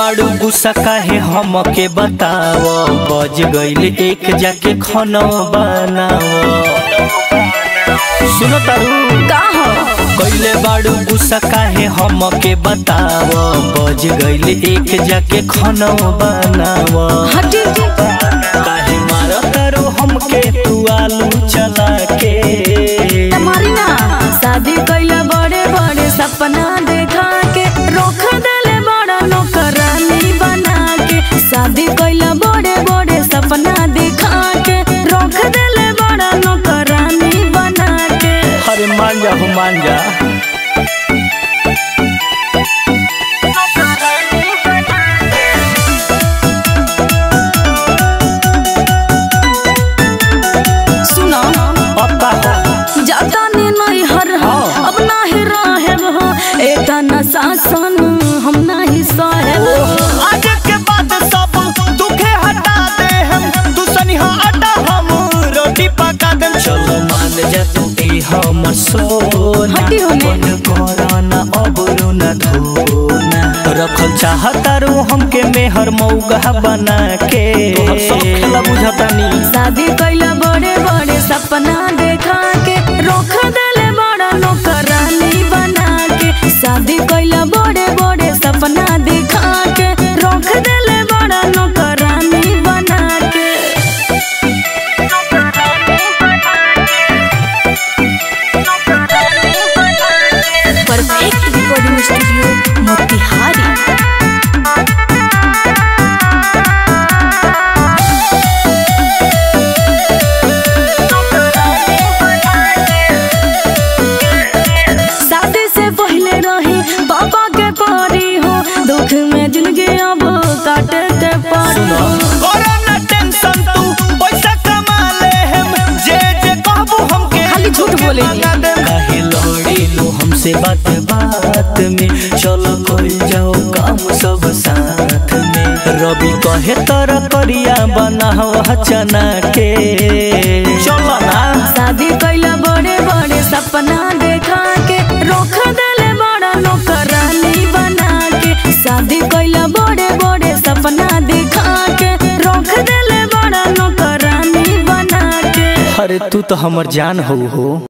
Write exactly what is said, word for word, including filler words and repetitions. बाड़ू गुस्सा काहे हमके बताव, बज गईल एक जाके खाना बनाव। सुनो तारू कइले बाड़ू गुस्सा काहे हमके बताव, बज गईल एक जाके खाना बनाव। काहे मारो तारू हमके तू आलू चला के, तुम्हारी ना शादी कइले बड़े बड़े सपना देखा के, रोक देले बड़ा नौकरानी बना के। शादी कइला बड़े बड़े सपना देखा के, रोक देले बड़ा नौकरानी बना के। अरे मान जा हो मान जा, सुनो अब्बा जाता नहीं हर हो अब ना ही रहेब हो, एता ना सासन हम ना ही सहेब। आज के बाद सब दुखे हटा दे हम, तू सनिहा आटा हम रोटी पका दे। चलो मान जा तू ई हमर सोना, मन कोराना अब रोना धोना। रखल चाहता रू हमके मेहर मौका बना के, तोहर शौक ला बुझतानी। शादी कइला बड़े बड़े सपना देखा के, रोक देले बड़ा नौकरानी बना के। शादी कइला बड़े बड़े सपना देखा के, रोक देले बड़ा नौकरानी बना के। Perfect recording studio Motihari. काहे लड़ी लो हमसे बात बात में, चलो कर जाओ काम सब साथ में। रवि कहे तोरा करिया बनाओ चना के, चलो ना। शादी कइला बड़े बड़े सपना देखा के, रोक देले बड़ा नौकरानी बना के। शादी कइला बड़े बड़े सपना देखा के, रोक देले बड़ा नौकरानी बना के। अरे तू तो हमर जान हो हो।